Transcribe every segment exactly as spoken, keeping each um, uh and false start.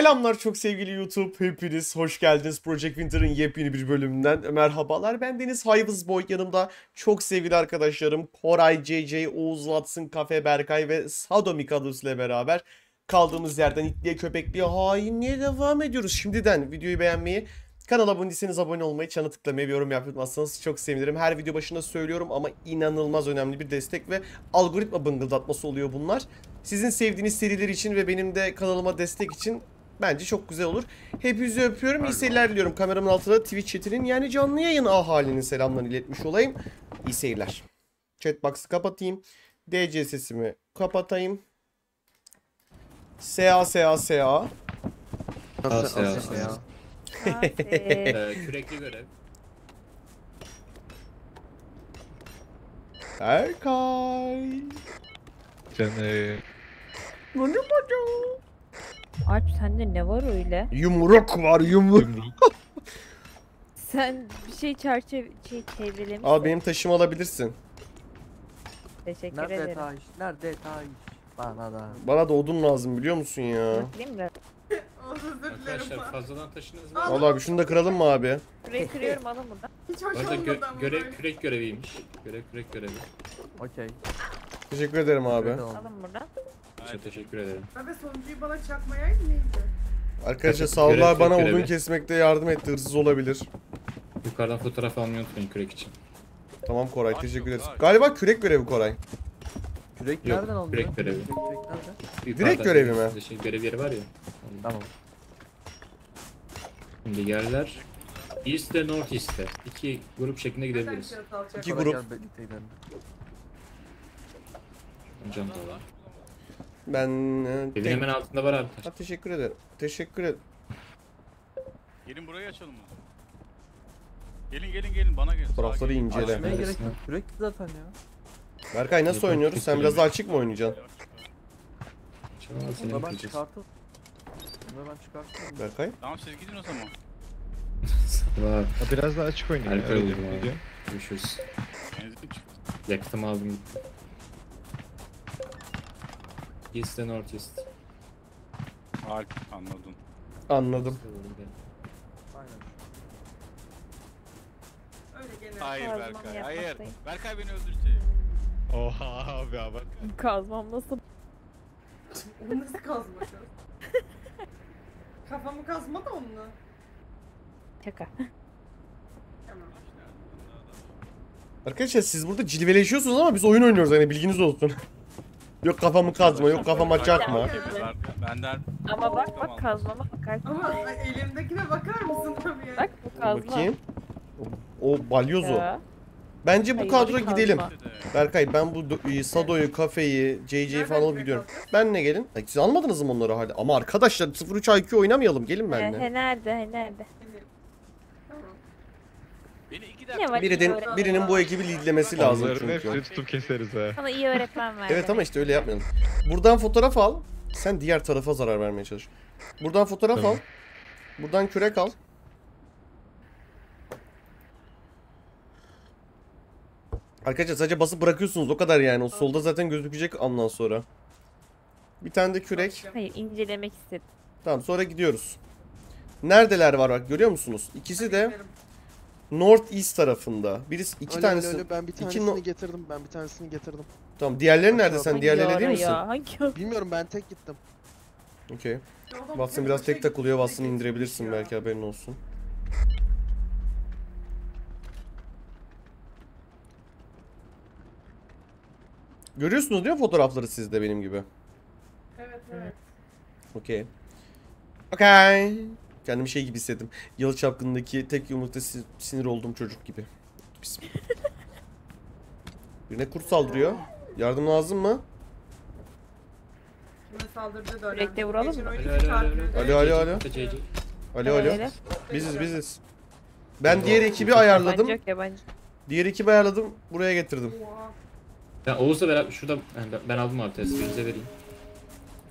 Selamlar çok sevgili YouTube, hepiniz hoş geldiniz. Project Winter'ın yepyeni bir bölümünden merhabalar. Ben Deniz Hives boy, yanımda çok sevgili arkadaşlarım Koray, C C, Oğuz Watson, Kafe, Berkay ve Sado Mikados ile beraber kaldığımız yerden itliye köpekliye hainliğe devam ediyoruz. Şimdiden videoyu beğenmeyi, kanala abone değilseniz abone olmayı, çana tıklamayı ve yorum yapmazsanız çok sevinirim. Her video başında söylüyorum ama inanılmaz önemli bir destek ve algoritma bıngıldatması oluyor bunlar. Sizin sevdiğiniz seriler için ve benim de kanalıma destek için bence çok güzel olur. Hepinizi öpüyorum, iyi seyirler diliyorum. Kameramın altında Twitch chatinin yani canlı yayın ahalinin selamlarını iletmiş olayım. İyi seyirler. Chatbox'ı kapatayım. D C sesimi kapatayım. S A S A S A S A S A Kürekli görev. Berkay. Canım. Bunu bacım. Alp sende ne var öyle? Yumruk var yumruk. Sen bir şey çerçeve şey çevrelemişsin. Abi benim taşımı alabilirsin. Teşekkür nerede ederim. Taş? Nerede taş? Bana da. Bana da odun lazım biliyor musun ya? Arkadaşlar fazladan taşınız mı? Vallahi abi şunu da kıralım mı abi? Kürek kırıyorum alın bunu da. Hiç hoş olmadan gö görev kürek göreviymiş. Görev kürek görevi. Okey. Teşekkür ederim abi. Alın buradan. Çok teşekkür ederim. Abi sonuncuyu bana çakmaya neydi? Arkadaşlar sağollar bana görevi. Odun kesmekte yardım etti, hırsız olabilir. Yukarıdan fotoğraf almayı unutmayın kürek için. Tamam Koray ay, teşekkür ederiz. Galiba kürek görevi Koray. Kürek yok, nereden alınıyor? Kürek görevi. Kürek, kürek direkt görevi mi? Şey, görev yeri var ya. Tamam. Şimdi yerler East ve North East'e. İki grup şeklinde gidebiliriz. İki grup. Canlılar. Ben... Evin hemen altında var abi. Ha, teşekkür ederim. Teşekkür ederim. Gelin burayı açalım mı? Gelin gelin gelin bana gelin. Fotoğrafları incele. Açmaya gerek yok. Sürekli zaten ya. Berkay nasıl Yapın oynuyoruz? Sen biraz daha açık mı oynayacaksın? Açalım. Ben çıkartırım. Berkay? Tamam siz gidin o zaman. Var. Biraz daha açık oynayın. Görüşürüz. Yaktım aldım. East and North East. Anladım. Anladım. Hayır Berkay, hayır. Berkay beni öldürecek. Oha abi bak. Kazmam nasıl? Nasıl kazmak? Kafamı kazma da onunla. Şaka. Arkadaşlar siz burada cilveleşiyorsunuz ama biz oyun oynuyoruz yani bilginiz olsun. Yok kafamı kazma, yok kafama çakma. Benden. Ama bak bak kazmama bakar. Ama elimdekine bakar mısın tabii yani. Bak bu kazma. Bakayım. O balyoz o. Bence bu kadro gidelim. Berkay ben bu Sado'yu, Kafe'yi, C C'yi falan alıp gidiyorum. Benle gelin. Siz almadınız mı onları hala? Ama arkadaşlar sıfır üç I Q oynamayalım. Gelin benimle. He, he nerede? He nerede? Biri birinin, birinin bu ekibi lidlemesi lazım çünkü. Hepsini tutup keseriz ha. Ama iyi öğretmen var. Evet ama işte öyle yapmayalım. Buradan fotoğraf al. Sen diğer tarafa zarar vermeye çalış. Buradan fotoğraf tamam. al. Buradan kürek al. Arkadaşlar sadece basıp bırakıyorsunuz o kadar yani. O solda zaten gözükecek andan sonra. Bir tane de kürek. Hayır incelemek istedim. Tamam sonra gidiyoruz. Neredeler var bak görüyor musunuz? İkisi de North East tarafında. Birisi iki öyle, tanesi. Öyle, öyle. Ben bir tanesini iki... getirdim. Ben bir tanesini getirdim. Tamam diğerleri nerede sen? Hangi diğerleri değil misin? Hangi... Bilmiyorum ben tek gittim. Okey. Watson biraz tek takılıyor. Watson'ı indirebilirsin ya. Belki haberin olsun. Görüyorsunuz değil mi fotoğrafları siz de benim gibi? Evet evet. Okey. Okey. Kendimi şey gibi hissettim. Yalı Çapkın'daki tek yumrukta sinir olduğum çocuk gibi. Bismillah. Birine kurt saldırıyor. Yardım lazım mı? Kime saldırdı da önemli. Vuralım mı? Alo alo alo. Alo alo. Biziz biziz. Ben diğer ekibi ayarladım. Diğer ekibi ayarladım. Buraya getirdim. Ya Oğuz'la beraber şurada ben, ben aldım abi telsiz bize vereyim.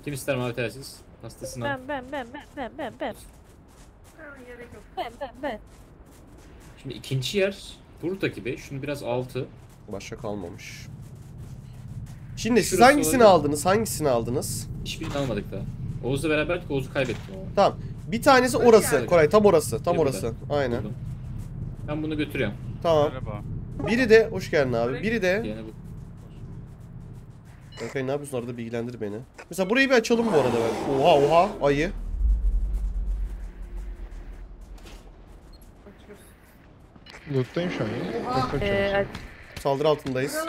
Kim ister mavi telsiz? Hastasını al. Ben ben ben ben ben ben ben. Ben ben ben. Şimdi ikinci yer buradaki be. Şunu biraz altı. Başka kalmamış. Şimdi şurası siz hangisini olabilir. aldınız? Hangisini aldınız? Hiçbirini almadık daha. Oğuz'la beraberdik, Oğuz'u kaybettim. Tamam. Bir tanesi orası yani. Koray tam orası. Tam orası. Burada. Aynen. Buldum. Ben bunu götürüyorum. Tamam. Merhaba. Biri de hoş geldin abi. Biri de Berkay ne yapıyorsun orada, bilgilendir beni. Mesela burayı bir açalım bu arada ben. Oha oha ayı. Loot'tayım şu an ya. Ee, saldırı altındayız.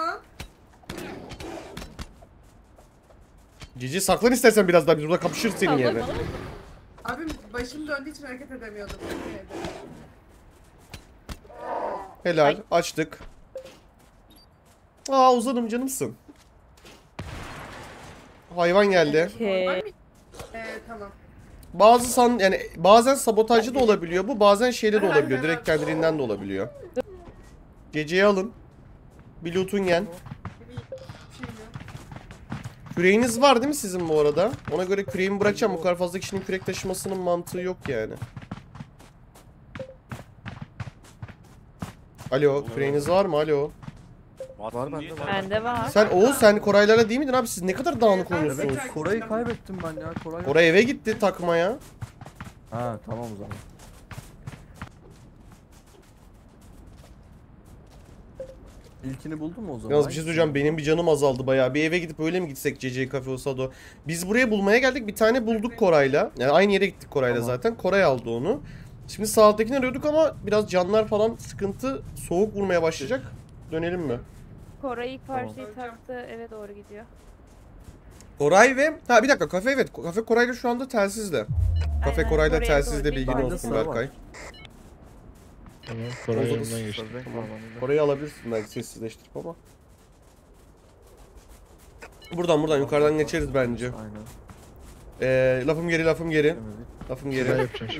Cici saklan istersen biraz daha, biz burada kapışırız senin yerine. Abim başım döndüğü için hareket edemiyordum. Helal. Ay. Açtık. Aa uzanım canımsın. Hayvan geldi. Okay. Ee, tamam. Bazı san yani bazen sabotajcı da olabiliyor bu, bazen şeyde de olabiliyor, direkt kendiliğinden de olabiliyor. Geceyi alın. Bir loot'un gel. Küreğiniz var değil mi sizin bu arada? Ona göre küreğimi bırakacağım, bu kadar fazla kişinin kürek taşımasının mantığı yok yani. Alo, küreğiniz var mı? Alo. Var bende var. Bende var. Sen Oğuz sen Koraylara değil miydin abi? Siz ne kadar dağınık olmuşsunuz. Evet, Koray'ı kaybettim ben ya. Koray, Koray eve gitti takmaya. Ha tamam o zaman. İlkini buldun mu o zaman? Yalnız bir şey söyleyeceğim, benim bir canım azaldı bayağı. Bir eve gidip öyle mi gitsek C C Cafe Sado? Biz buraya bulmaya geldik, bir tane bulduk Koray'la. Yani aynı yere gittik Koray'la tamam. Zaten. Koray aldı onu. Şimdi sağdakini arıyorduk ama biraz canlar falan sıkıntı, soğuk vurmaya başlayacak. Dönelim mi? Koray ilk parçayı tamam. taktı, eve doğru gidiyor. Koray ve... Ha bir dakika, kafe evet. Kafe Koray'la şu anda telsizde. Kafe aynen, Koray'la telsizde, bilgin olsun Berkay. Tamam, Koray'ı yanından geçtim. Tamam. Koray'ı alabilirsin belki, sessizleştirip ama. Buradan buradan yukarıdan geçeriz bence. Aynen. Ee, lafım geri, lafım geri. Lafım geri.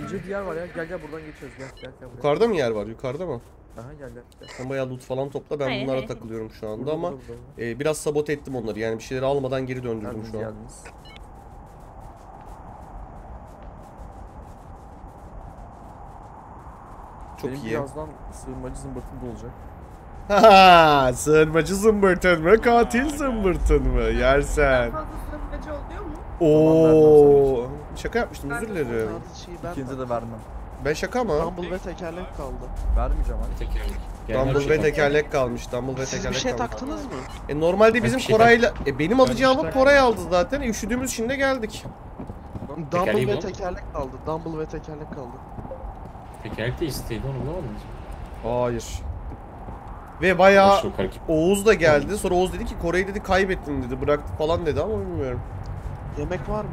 İnce bir yer var ya, gel gel buradan geçiyoruz. Gel, gel, gel yukarıda mı yer var, yukarıda mı? Aha gel gel. Sen bayağı loot falan topla, ben hayır, bunlara hayır. takılıyorum şu anda burada, ama burada, burada. E, biraz sabote ettim onları yani, bir şeyleri almadan geri döndürdüm yalnız, şu an. Yalnız. Çok benim iyi. Birazdan sığınmacı zımbırtın da olacak. Haha sığınmacı zımbırtın mı, katil zımbırtın mı yersen? Sığınmacı oluyor mu? Ooo şaka yapmıştım, özür dilerim. İkinci de vermem. Ben şaka mı? Dumble ve tekerlek kaldı. Vermeyeceğim abi. Tekerlek. Dumble ve tekerlek kalmış. Dumble ve tekerlek kalmış. Siz bir şey taktınız mı? E normalde bizim Koray'la... E benim alacağımı Koray aldı zaten. Üşüdüğümüz şimdi geldik. Dumble ve tekerlek kaldı. Dumble ve tekerlek kaldı. Tekerlek de isteydi, onu bulamadınız mı? Hayır. Ve bayağı Oğuz da geldi. Sonra Oğuz dedi ki Koray'ı dedi kaybettin dedi. Bıraktı falan dedi ama bilmiyorum. Yemek var mı?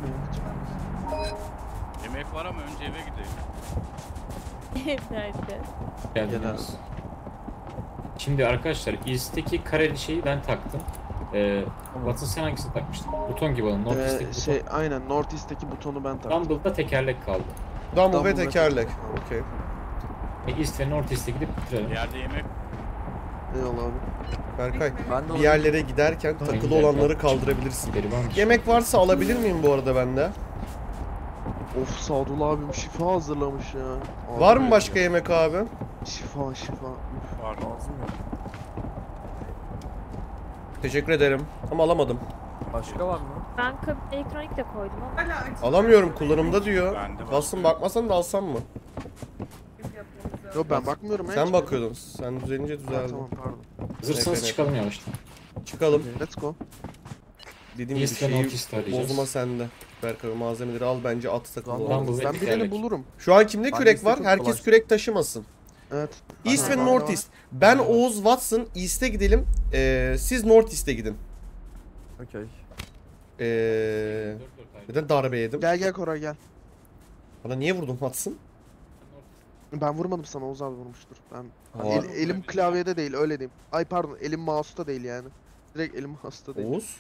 Yemek var ama önce eve gidelim. Nerede? Geldiniz. Şimdi arkadaşlar izteki kareli şeyi ben taktım. Ee, Watson sen hangisini takmıştın? Buton gibi olan North ee, şey, buton. Aynen North East'teki butonu ben taktım. Dumble'da tekerlek kaldı. Dumble ve tekerlek. Okey. Peki East ve North East'e gidip bitirelim. Yerde yemek. Eyvallah abi. Berkay bir yerlere giderken takılı gider, olanları kaldırabilirsin. Yemek varsa alabilir miyim bu arada bende? Of Sadullah abim şifa hazırlamış ya. Abi var mı başka ya. Yemek abi? Şifa şifa. Üf, var lazım ya. Teşekkür ederim ama alamadım. Başka var mı? Ben elektronik de koydum ama. Alamıyorum, kullanımda diyor. Kalsın bakmasan da alsam mı? Yok ben bakmıyorum. Sen bakıyordun. Sen düzelince düzeldi. Tamam pardon. Hazırsanız çıkalım yavaştan. Çıkalım. Let's go. Dediğim gibi şeyi bozma sende. Berkay malzemeleri al bence, at takımı. Ben birini bulurum. Şu an kimde kürek var? Herkes kürek taşımasın. Evet. East ve North East. Ben Oğuz Watson East'e gidelim. Ee, siz North East'e gidin. Okey. Ee, neden darbe yedim? Gel gel Koray gel. Bana niye vurdun Watson? Ben vurmadım sana, Oğuz abi vurmuştur. Ben el, elim klavyede değil öyle diyeyim. Ay pardon elim mouse'ta değil yani. Direkt elim hasta değil. Oğuz?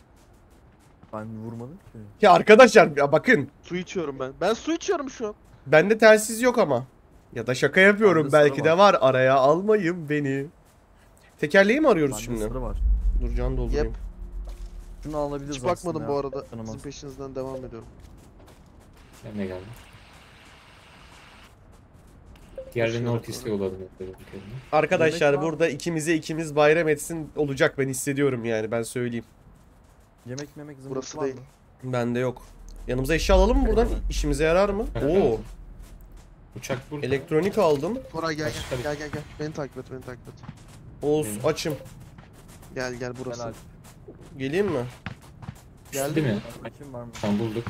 Ben vurmadım ki. Ya arkadaşlar ya bakın. Su içiyorum ben. Ben su içiyorum şu an. Bende telsiz yok ama. Ya da şaka yapıyorum, belki de var. Araya almayın beni. Tekerleği mi arıyoruz şimdi? Dur can doldurayım. Yep. Şunu alabiliriz. Hiç bakmadım ya. Bu arada. Tanımaz. Sizin peşinizden devam ediyorum. Ben de geldim. Diğerlerini ortaya yolladım. Arkadaşlar burada ikimize ikimiz bayram etsin olacak, ben hissediyorum yani, ben söyleyeyim. Yemek memek zımbırtı var mı? Bende yok. Yanımıza eşya alalım mı buradan? İşimize yarar mı? Oo. Uçak burada. Elektronik aldım. Koray gel gel gel gel gel. Beni takip et, beni takip et. Oğuz açım. Gel gel burası. Geleyim mi? Geldi mi? Açım var mı? Tam bulduk.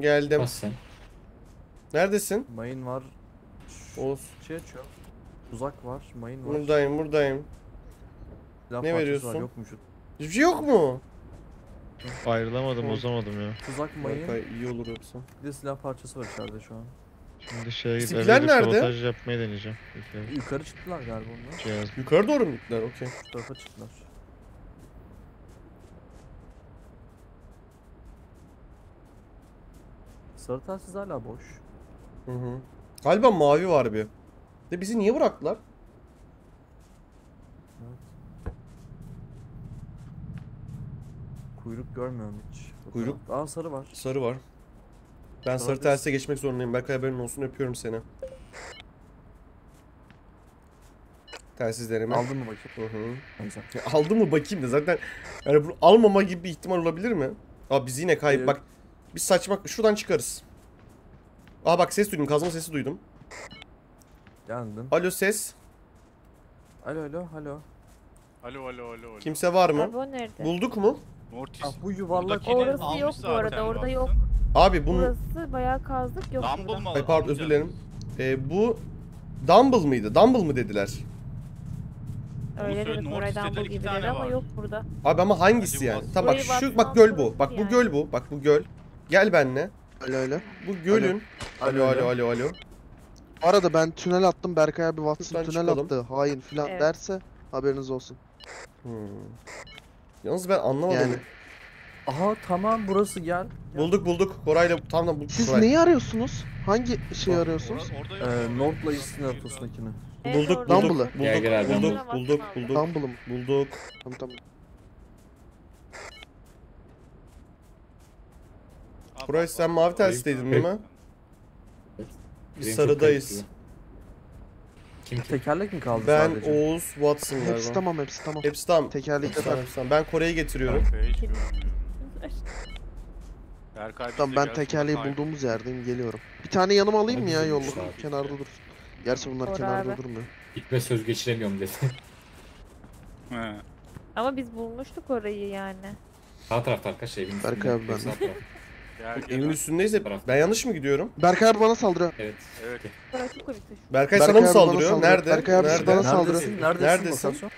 Geldim. Bas sen. Neredesin? Mayın var. Oğuz. Şey açıyor. Uzak var, mayın var. Buradayım, buradayım. Laf ne veriyorsun? Yokmuş. Hiçbir şey yok mu? Ayrılamadım, bozamadım ya. Tuzak mayın. Berkay, iyi olur yoksa. Bir de silah parçası var içeride şu an. Şimdi şey, bizimkiler nerede? Sabotaj yapmayı deneyeceğim. Yukarı, yukarı çıktılar galiba onlar. Cihaz. Yukarı doğru mu gittiler? Okey. Şu tarafa çıktılar. Sarı telsiz hala boş. Hı hı. Galiba mavi var bir. De bizi niye bıraktılar? Kuyruk görmüyorum hiç. Kuyruk? Aa sarı var. Sarı var. Ben sarı, sarı terse geçmek zorundayım. Berkay haberin olsun, öpüyorum seni. Telsiz deneme. Aldın mı bakayım? Hı hı. Aldın mı bakayım da zaten yani bunu almama gibi bir ihtimal olabilir mi? Abi biz yine kayıp. Evet. Bak biz saçma şuradan çıkarız. Aa bak ses duydum. Kazma sesi duydum. Yandım. Alo ses. Alo alo alo. Alo alo alo. Kimse var mı? Abi, nerede? Bulduk mu? Mortis. Ah, bu yuvarlak orası yok bu arada, orada yok. Abi bunu... Burası bayağı kazdık, yok Dumble burada. Ay pardon, özür dilerim. Ee, bu... Dumble mıydı? Dumble mı dediler? Öyle dedim, Koray Dumble gibi dedi ama yok burada. Abi ama hangisi yani? Tamam bak şu, bak göl bu. Bak bu göl bu. Bak bu göl. Gel benimle. Alo alo. Bu gölün... Alo alo alo alo. Arada ben tünel attım, Berkay abi Watson tünel attı. Hain filan derse haberiniz olsun. Yalnız ben anlamadım. Yani. Aha tamam burası gel. Bulduk bulduk. Koray'la tam da bulduk. Siz Koray. Neyi arıyorsunuz? Hangi şeyi arıyorsunuz? Eee North'la East'in ortasındakini. Evet, bulduk bulduk. Bulduk bulduk bulduk bulduk. Dumble'ı mı? Bulduk. Tamam tamam. Koray sen mavi telsideydin değil mi? Biz sarıdayız. Tekerlek mi kaldı ben sadece? Ben Oğuz Watson galiba. Hepsi tamam, hepsi tamam. Hepsi tamam. Tekerlek de tamam. Ben Koray'ı getiriyorum. Tamam ben tekerleği bulduğumuz yerdeyim, geliyorum. Bir tane yanıma alayım mı ya yolluk? Kenarda dursun. Gerçi bunlar Koray kenarda abi durmuyor. Gitme söz geçiremiyorum dedi. Ama biz bulmuştuk orayı yani. Sağ tarafta arkadaşlar evin üstünde. Berkay abi ben. Evin üstündeyiz hep. Ben yanlış mı gidiyorum? Berkay abi bana saldırıyor. Evet. Evet. Berkay sana mı saldırıyor? Nerede? Berkay abi nerede? Bana saldırıyor. Neredesin? Neredesin?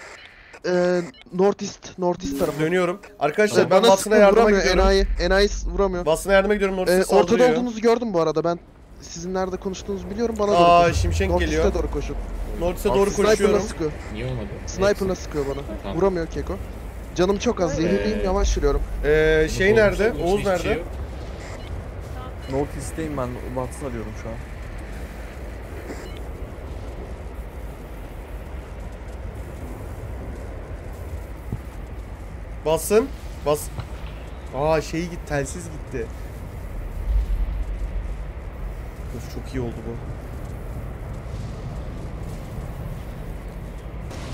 Eee North East, North East tarafı. Dönüyorum. Arkadaşlar ben Watson'a yardıma gidiyorum. Enayi, enayi vuramıyor. Watson'a yardıma gidiyorum. North East saldırıyor. Ortada olduğunuzu gördüm bu arada. Ben sizin nerede konuştuğunuzu biliyorum. Bana doğru koşun. Aa şimşek geliyor. North East'e doğru koşun. North East'e doğru koşuyorum. Niye olmadı? Sniper'la sıkıyor bana. Vuramıyor Keko. Canım çok az. Zehirliyim, yavaş yürüyorum. Eee şey nerede? Oğuz nerede? North East'teyim ben, Watson'ı arıyorum şu an. Basın, bas. Aa şeyi git, telsiz gitti. Of, çok iyi oldu bu.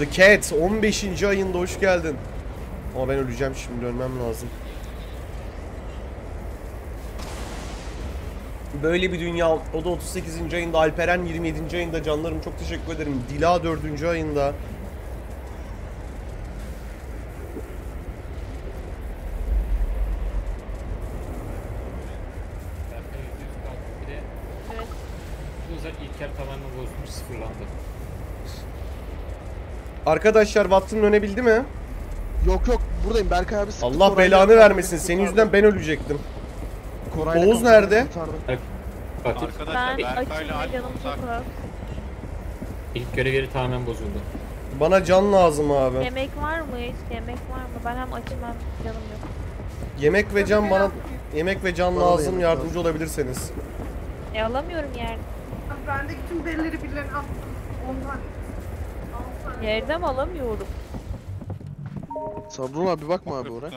The Cat on beşinci ayında hoş geldin. Ama ben öleceğim şimdi, ölmem lazım. Böyle bir dünya, o da otuz sekizinci ayında, Alperen yirmi yedinci ayında, canlarım çok teşekkür ederim. Dila dördüncü ayında. Arkadaşlar Watson'ın önebildi mi? Yok yok buradayım, Berkay abi sıkıntı. Allah belanı vermesin, senin yüzünden ben ölecektim. Koray'la Oğuz nerede? Arkadaşlar Berkay'la Ali uzak. İlk görevleri tamamen bozuldu. Bana can lazım abi. Yemek var mı hiç? Yemek var mı? Ben hem açım hem canım yok. Yemek ve can bana... Yemek ve can lazım, yardımcı olabilirseniz. E alamıyorum yani. Ben de bütün derileri birilerine attım. Ondan. Yerde mi alamıyorum? Sabrun abi bakma abi oraya.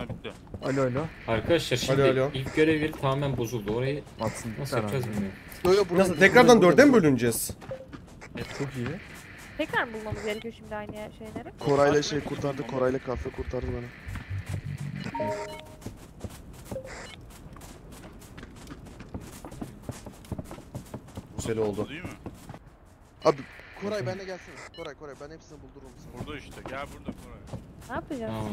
Alo alo. Arkadaşlar şimdi alo, alo. İlk görevleri tamamen bozuldu. Orayı Watson nasıl yapacağız bilmiyorum. Nasıl tekrardan dörde mi bölüneceğiz? Evet çok iyi. Tekrar mı bulmamız gerekiyor şimdi aynı şeyleri? Koray'la şey kurtardı, Koray'la kahve kurtardı beni. Güzel oldu. Değil mi? Abi Koray benle gelsene. Koray Koray ben hepsini buldururum sana. Burada işte. Gel burada Koray. Ne yapacağız?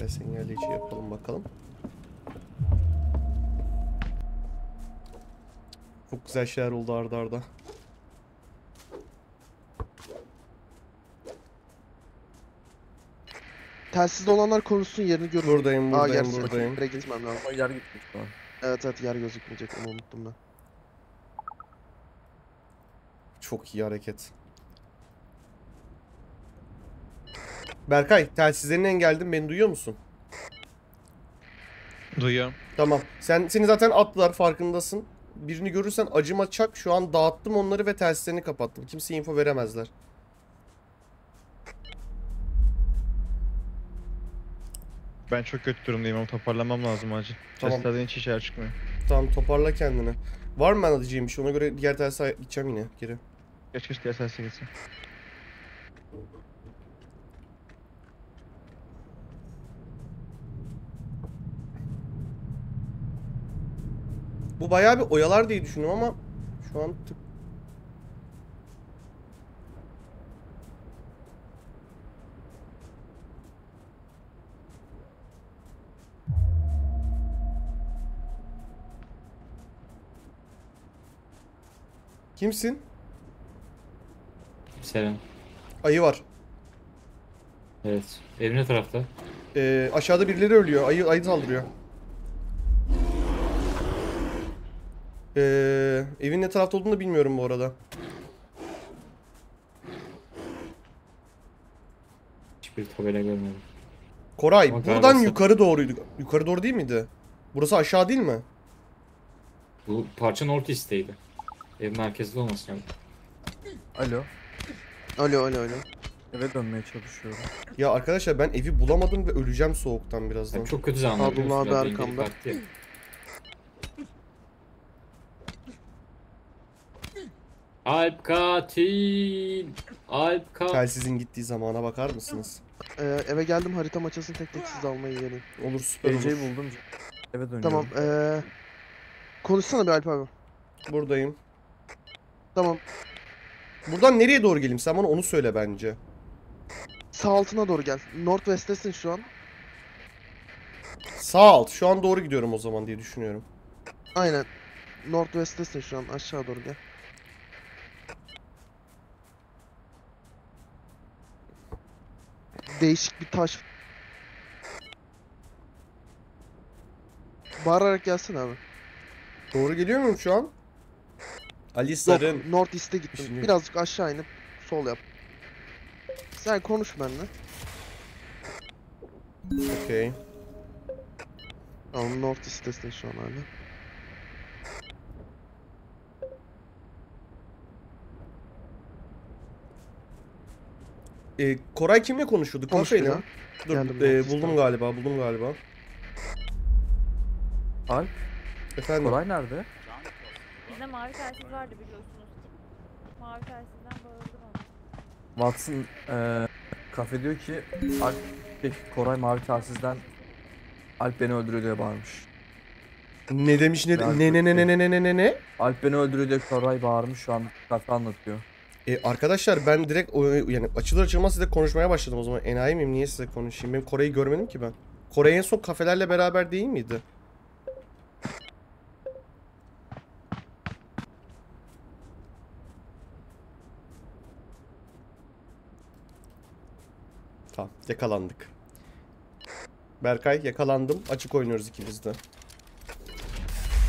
Ben sinyalleyici yapalım bakalım. Çok güzel şeyler oldu arda arda. Telsiz olanlar konuşsun, yerini görürüm. Buradayım, buradayım, Aa, buradayım. Buraya gitmem lazım. Ama yer gitmiş şu an. Evet evet, yer gözükmeyecek, onu unuttum ben. Çok iyi hareket. Berkay, telsizlerini engelledim, beni duyuyor musun? Duyuyorum. Tamam, sen seni zaten attılar, farkındasın. Birini görürsen acıma çak, şu an dağıttım onları ve telsizlerini kapattım. Kimseye info veremezler. Ben çok kötü durumdayım ama toparlamam lazım acil. Tamam. Telsizlerden hiç işler çıkmıyor. Tamam, toparla kendini. Var mı ben alacağım bir şey? Ona göre diğer telsize gideceğim yine geri. Geç geç diğer telsize gitsin. Bu bayağı bir oyalar diye düşündüm ama şu an tık. Kimsin? Selam. Ayı var. Evet. Evin ne tarafta? Ee, aşağıda birileri ölüyor. Ayı ayı saldırıyor. Ee, evin ne tarafta olduğunu da bilmiyorum bu arada. Hiçbir tabela görmedim. Koray, ama buradan galiba yukarı doğruyduk. Yukarı doğru değil miydi? Burası aşağı değil mi? Bu parçanın orta isteydi. Ev merkezde olmasın yani. Alo. Alo alo alo. Eve dönmeye çalışıyorum. Ya arkadaşlar ben evi bulamadım ve öleceğim soğuktan birazdan. Yani çok kötü zamanlar. Abla abi arkamda. Alp katil. Alp katil. Telsizin gittiği zamana bakar mısınız? Ee, eve geldim, harita maçasını tek tek siz almayı yerim. Olur, süper olur. Ece'yi buldum. Eve dönüyorum. Tamam. Ee, konuşsana bir Alp abi. Buradayım. Tamam. Buradan nereye doğru geleyim? Sen bana onu söyle bence. Sağ altına doğru gel. Northwest'tesin şu an. Sağ alt. Şu an doğru gidiyorum o zaman diye düşünüyorum. Aynen. Northwest'tesin şu an. Aşağı doğru gel. Değişik bir taş. Bağırarak gelsene abi. Doğru geliyor muyum şu an? Ali Sarın. Yok, North East'e gittim. Şimdi... Birazcık aşağı inip sol yap. Sen konuş benimle. Okey. Tamam, North East'tesin şu an hala. Ee, Koray kimle konuşuyorduk? Konuşuyla. Konuş Dur, e, buldum galiba, buldum galiba. Alp? Efendim? Koray nerede? Bizde mavi telsiz vardı biliyorsunuz. Mavi telsizden bağladım onu. Watson ee, kafe diyor ki Alp, Koray mavi telsizden Alp beni öldürüyor diye bağırmış. Ne demiş ne ne ne ne ne ne ne ne ne? Alp beni öldürüyor diye Koray bağırmış, şu an kafe anlatıyor. E, arkadaşlar ben direkt o, yani açılır açılmaz size konuşmaya başladım o zaman. Enayi miyim, niye size konuşayım? Benim Koray'ı görmedim ki ben. Koray en son kafelerle beraber değil miydi? Tamam, yakalandık. Berkay, yakalandım. Açık oynuyoruz ikimiz de.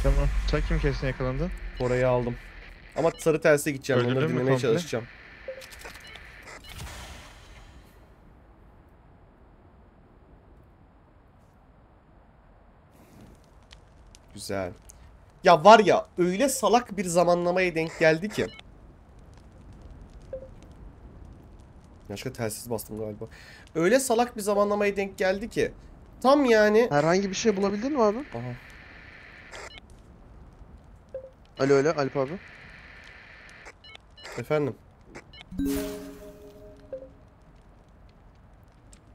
Tamam. Sen kim kesin yakalandı? Orayı aldım. Ama sarı telsize gideceğim. Öldürdün onları dinlemeye çalışacağım. Güzel. Ya var ya, öyle salak bir zamanlamaya denk geldi ki. Başka telsiz bastım galiba. Öyle salak bir zamanlamaya denk geldi ki. Tam yani... Herhangi bir şey bulabildin mi abi? Aha. Alo alo Alp abi. Efendim?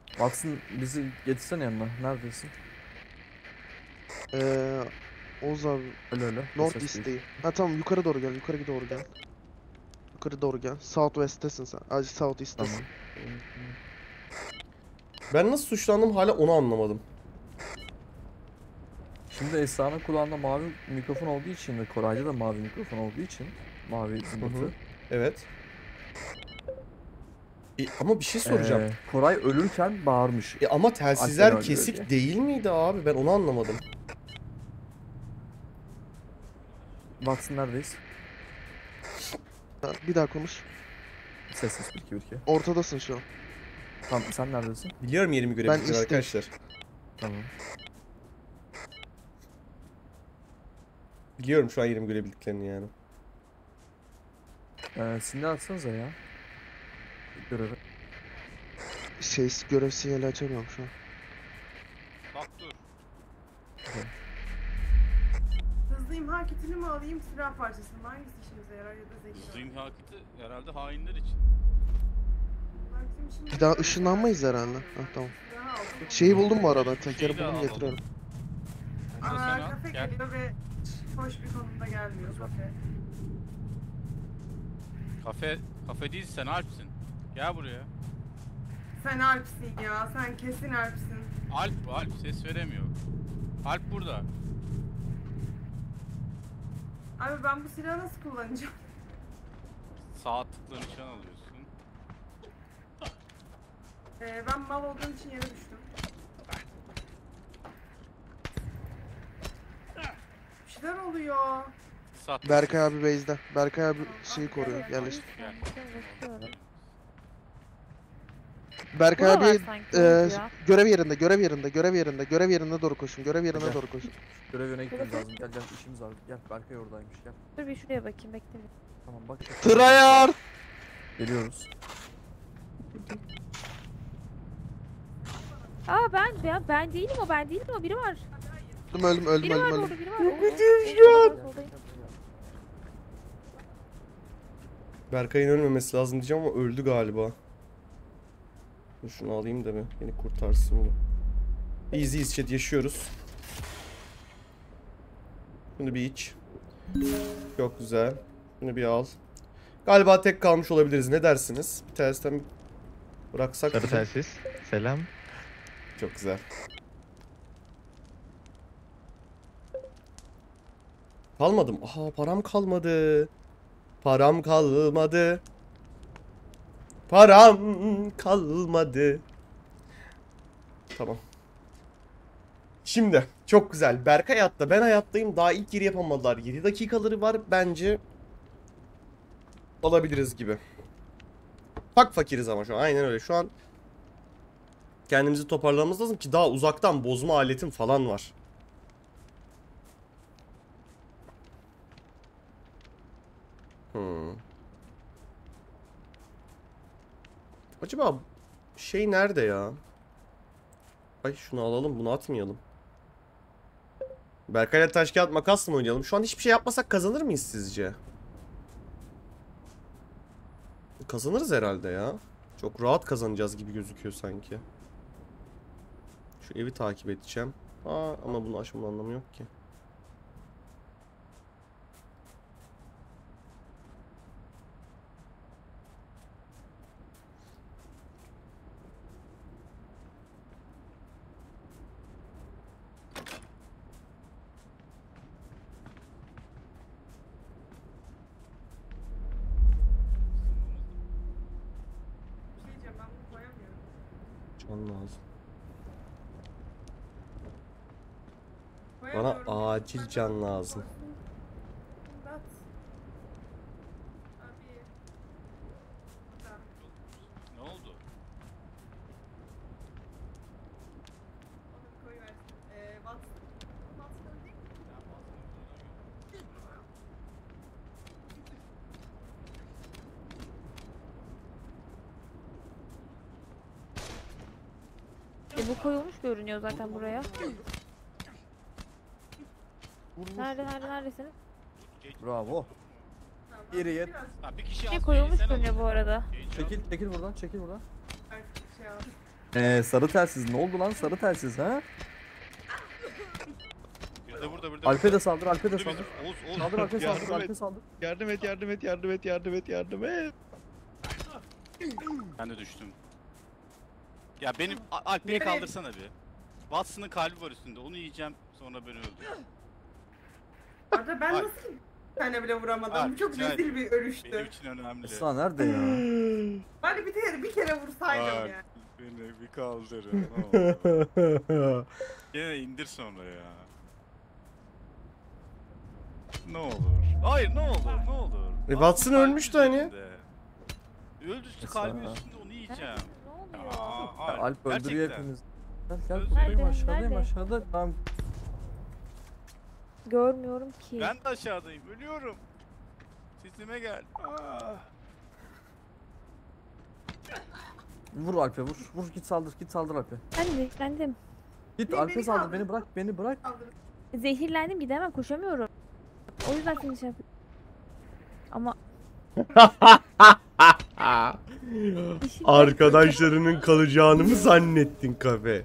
Watson bizi getirsene yanına. Neredesin? Ee, Oğuz abi. Öyle öyle. North East'teyi. Ha tamam, yukarı doğru gel, yukarı doğru gel. Yukarı doğru gel. South West'tesin sen. Acı South East'tesin. Tamam. Ben nasıl suçlandım hala onu anlamadım. Şimdi Esra'nın kulağında mavi mikrofon olduğu için ve Koray'da da mavi mikrofon olduğu için mavi zımbırtı. Evet. E, ama bir şey soracağım. Ee, Koray ölürken bağırmış. E, ama telsizler kesik diye. Değil miydi abi? Ben onu anlamadım. Watson neredeyiz? Bir daha konuş. Sessiz bir iki bir iki. Ortadasın şu an. Tamam, sen neredesin? Biliyorum yerimi görebilirsiniz arkadaşlar. Tamam. Biliyorum şu an yerimi görebildiklerini yani. Ee, sinyal atsanıza ya. Görevi. Şey, görev sinyali açamıyorum şu an. Bak dur. Evet. Hızlı imha kitini mi alayım, silah parçası mı? Hangisi işimize yarar ya da zeki? Hızlı imha kiti herhalde hainler için. Bir daha ışınlanmayız herhalde. Ha tamam. Şeyi buldum bu arada, tekeri buldum, getiriyorum. Aaa kafe geliyor ve hoş bir konumda gelmiyor kafe. Kafe, kafe değil, sen Alp'sin. Gel buraya. Sen Alp'sin ya, sen kesin Alp'sin. Alp bu, Alp ses veremiyor. Alp burada. Abi ben bu silahı nasıl kullanacağım? Sağ tıkla nişan alıyorsun. Ee, ben mal olduğum için yere düştüm. Bir şeyler oluyor. Berkay abi base'de. Berkay abi şeyi koruyor. Yerleşti. Berkay abi e, görev yerinde, görev yerinde, görev yerinde, görev yerine doğru koşun, görev yerine gel. Doğru koşun. Görev yerine gitmemiz lazım. Gel gel, işimiz var. Gel, Berkay oradaymış, gel. Dur bir şuraya bakayım, bekleyin. Tamam bak. Tryhard! Geliyoruz. Aa ben, ben, ben değilim o, ben değilim o, biri var. Öldüm, öldüm, öldüm, biri öldüm. Var orada, biri var. Yok edeyim şu an. Berkay'ın ölmemesi lazım diyeceğim ama öldü galiba. Şunu alayım da be, beni kurtarsın bu. İyiyiz, iyiyiz chat, yaşıyoruz. Bunu bir iç. Çok güzel. Bunu bir al. Galiba tek kalmış olabiliriz, ne dersiniz? Bir tersten bıraksak. Tabii telsiz, selam. Çok güzel. Kalmadım. Aha param kalmadı. Param kalmadı. Param kalmadı. Tamam. Şimdi çok güzel. Berkay hayatta, ben hayattayım. Daha ilk geri yapamadılar. yedi dakikaları var. Bence alabiliriz gibi. Fak fakiriz ama şu an. Aynen öyle. Şu an kendimizi toparlamamız lazım ki daha uzaktan bozma aletim falan var. Hmm. Acaba şey nerede ya? Ay şunu alalım, bunu atmayalım. Berkay'la taş kağıt makas mı oynayalım? Şu an hiçbir şey yapmasak kazanır mıyız sizce? Kazanırız herhalde ya. Çok rahat kazanacağız gibi gözüküyor sanki. Şu evi takip edeceğim. Aa, ama bunu aşmanın anlamı yok ki. Bana acil can lazım. Ne oldu? E bu koyulmuş görünüyor zaten buraya. Nerede, nerede, neredesin? Bravo. Geriye. Şey koyulmuş bence bu arada. Çekil, çekil buradan, çekil buradan. Eee sarı telsiz, ne oldu lan sarı telsiz ha? Burada burada burada. Alp'e de saldır, Alp'e de saldır. Oğuz, Oğuz. Saldır, Alp'e saldır, Alp'e saldır. Yardım et, yardım et, yardım et, yardım et, yardım et. Ben de düştüm. Ya benim Alp beni kaldırsana bir. Watson'ın kalbi var üstünde. Onu yiyeceğim sonra beni öldüreceğim. Arda ben Alp. Nasıl bir tane bile vuramadım. Alp, çok rezil bir ölüştü. Benim için önemli. Aslan nerede ya? Bari bir kere bir kere vursaydım Alp, ya. Beni bir kaldırın. Gene indir sonra ya. Ne olur. Hayır ne olur ne olur. E Watson ölmüştü hani. Öldürsün kalbi üstünde onu yiyeceğim. Aa, Alp, Alp öldürüyor hepimiz. Gel gel aşağıdayım aşağıdayım aşağıda. Ben... Görmüyorum ki. Ben de aşağıdayım ölüyorum. Sesime gel. Aa. Vur Alp'e vur. Vur git saldır git saldır Alp'e. Ben zehirlendim. Git Alp'e saldır beni bırak beni bırak. Zehirlendim gidemem koşamıyorum. O yüzden seni şey yapıyorum. Ama... Arkadaşlarının kalacağını mı zannettin kafe?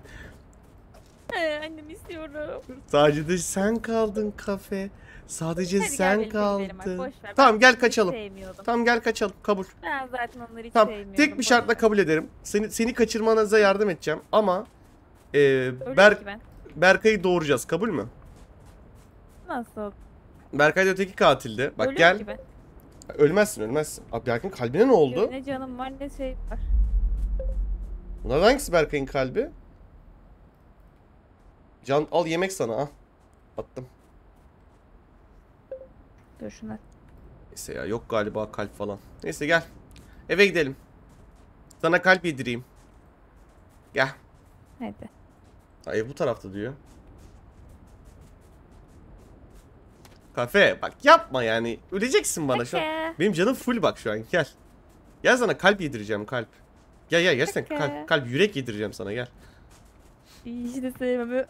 Ee, annem istiyorum. Sadece de sen kaldın kafe. Sadece hadi sen kaldın. Tamam gel kaçalım. Tamam gel kaçalım kabul. Ben zaten onları hiç tamam. sevmiyorum. Tek bir şartla kabul ederim. Seni seni kaçırmanıza yardım edeceğim ama e, Ber Berkay'ı doğuracağız kabul mü? Nasıl? Berkay da öteki katildi. Bak ölüm gel. Gibi. Ölmezsin ölmezsin. Abi Berkay'ın kalbine ne oldu? Ne canım var ne şey var. Bunlar hangisi Berkay'ın kalbi? Can al yemek sana ha. Attım. Dur şuna. Neyse ya yok galiba kalp falan. Neyse gel. Eve gidelim. Sana kalp yedireyim. Gel. Hadi. Ha, ev bu tarafta diyor. Kafe bak yapma yani öleceksin bana şu an. Benim canım full bak şu an gel. Gel sana kalp yedireceğim kalp. Gel gel gerçekten kalp, kalp yürek yedireceğim sana gel. Hiç de sevmem.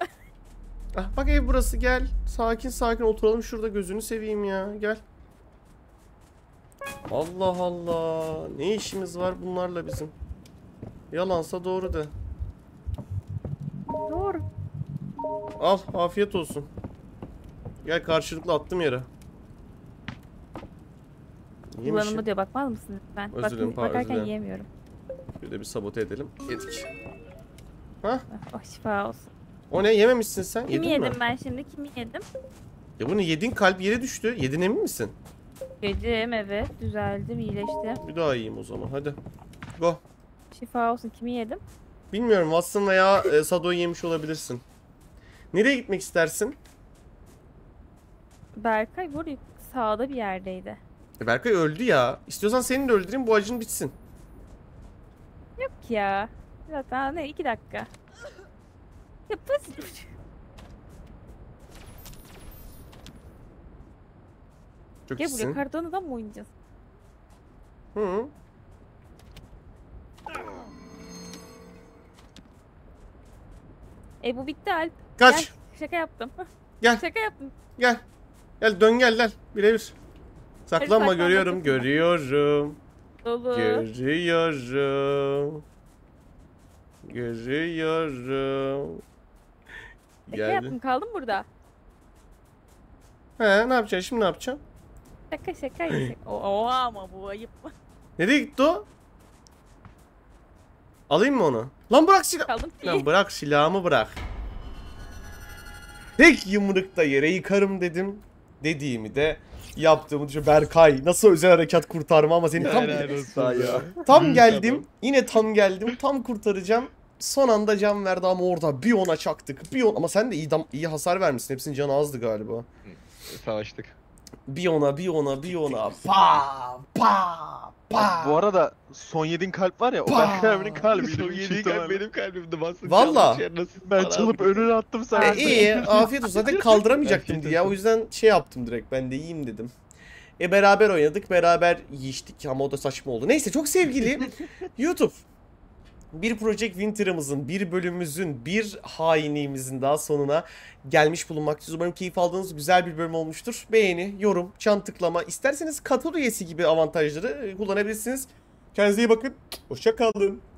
Ah bak ev burası gel. Sakin sakin oturalım şurada gözünü seveyim ya gel. Allah Allah ne işimiz var bunlarla bizim. Yalansa doğru de. Doğru. Al afiyet olsun. Gel karşılıklı attım yere. Kullanımı diyor bakmaz mısın? Ben özür dilerim, bakarken özür yiyemiyorum. Bir de bir sabote edelim. Yedik. Hah? Oh şifa olsun. O ne yememişsin sen? Kimi yedim mi? Ben şimdi kimi yedim? Ya bunu yedin kalp yere düştü. Yedin emin misin? Yedim evet düzeldim iyileştim. Bir daha yiyeyim o zaman hadi. Go. Şifa olsun kimi yedim? Bilmiyorum Watson veya e, Sado'yu yemiş olabilirsin. Nereye gitmek istersin? Berkay burada sağda bir yerdeydi. E Berkay öldü ya. İstiyorsan seni de öldüreyim bu acın bitsin. Yok ya. Zaten ne iki dakika. Yapasın. Çok gel buraya kartonla mı oynayacağız? Hı. E bu bitti Alp. Kaç. Gel, şaka yaptım. Gel. Şaka yaptım. Gel. Gel dön gel lan birebir. Saklanma görüyorum görüyorum. Olur. Görüyorum. Görüyorum. Şaka yaptım kaldım burada. He ne yapacaksın şimdi ne yapacaksın? Şaka şaka. Oo ama bu ayıp. Nereye gitti o? Alayım mı onu? Lan bırak silahı. Lan bırak silahımı bırak. Tek yumrukta yere yıkarım dedim. Dediğimi de yaptığımı düşün. Berkay nasıl özel harekat kurtarma ama seni tam ya. Tam geldim. Yine tam geldim. Tam kurtaracağım. Son anda can verdi ama orada bir ona çaktık. Bir on ama sen de iyi, iyi hasar vermişsin. Hepsinin canı azdı galiba. Savaştık. Bir ona, bir ona, bir ona. Pa pa pa. Bu arada son yediğin kalp var ya. O Berkay'ın kalbi. Son yediğin kalp benim kalbimdi. Valla. Ben çalıp önüne attım sana. E, iyi afiyet olsun. Zaten kaldıramayacaktım diye. O yüzden şey yaptım direkt. Ben de yiyeyim dedim. E beraber oynadık. Beraber yiyiştik. Ama o da saçma oldu. Neyse çok sevgili YouTube. Bir Project Winter'ımızın, bir bölümümüzün, bir hainliğimizin daha sonuna gelmiş bulunmaktayız. Umarım keyif aldığınız güzel bir bölüm olmuştur. Beğeni, yorum, çan tıklama, isterseniz katıl üyesi gibi avantajları kullanabilirsiniz. Kendinize iyi bakın. Hoşça kalın.